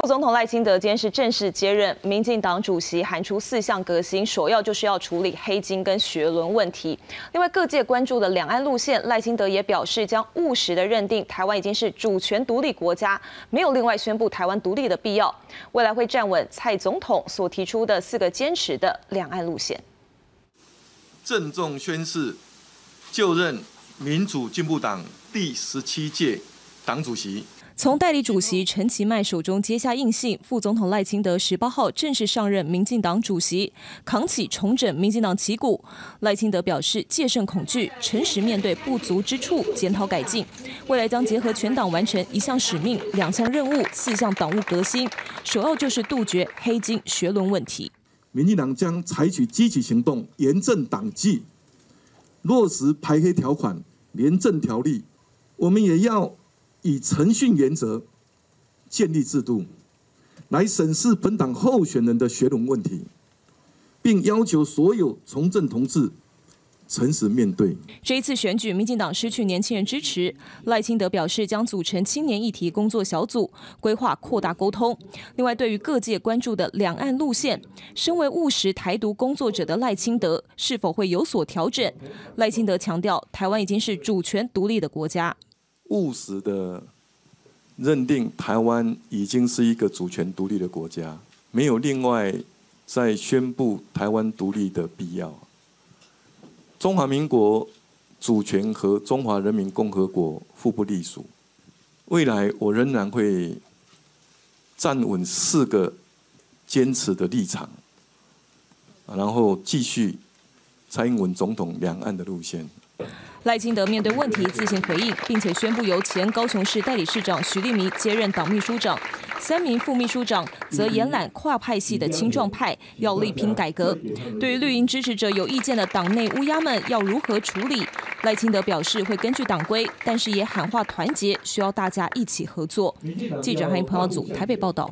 副总统赖清德今天是正式接任民进党主席，喊出四项革新，首要就是要处理黑金跟学伦问题。另外，各界关注的两岸路线，赖清德也表示将务实的认定台湾已经是主权独立国家，没有另外宣布台湾独立的必要。未来会站稳蔡总统所提出的四个坚持的两岸路线。郑重宣誓就任民主进步党第17届党主席。 从代理主席陈其迈手中接下印信，副总统赖清德18号正式上任民进党主席，扛起重整民进党旗鼓。赖清德表示戒慎恐惧，诚实面对不足之处，检讨改进。未来将结合全党完成一项使命、两项任务、四项党务革新，首要就是杜绝黑金学伦问题。民进党将采取积极行动，严正党纪，落实排黑条款、廉政条例。我们也要 以诚信原则建立制度，来审视本党候选人的学伦问题，并要求所有从政同志诚实面对。这一次选举，民进党失去年轻人支持，赖清德表示将组成青年议题工作小组，规划扩大沟通。另外，对于各界关注的两岸路线，身为务实台独工作者的赖清德是否会有所调整？赖清德强调，台湾已经是主权独立的国家。 务实的认定，台湾已经是一个主权独立的国家，没有另外再宣布台湾独立的必要。中华民国主权和中华人民共和国互不隶属。未来我仍然会站稳四个坚持的立场，然后继续蔡英文总统两岸的路线。 赖清德面对问题自行回应，并且宣布由前高雄市代理市长徐立民接任党秘书长，3名副秘书长则延揽跨派系的青壮派，要力拼改革。对于绿营支持者有意见的党内乌鸦们要如何处理，赖清德表示会根据党规，但是也喊话团结，需要大家一起合作。记者韩鹏耀组台北报道。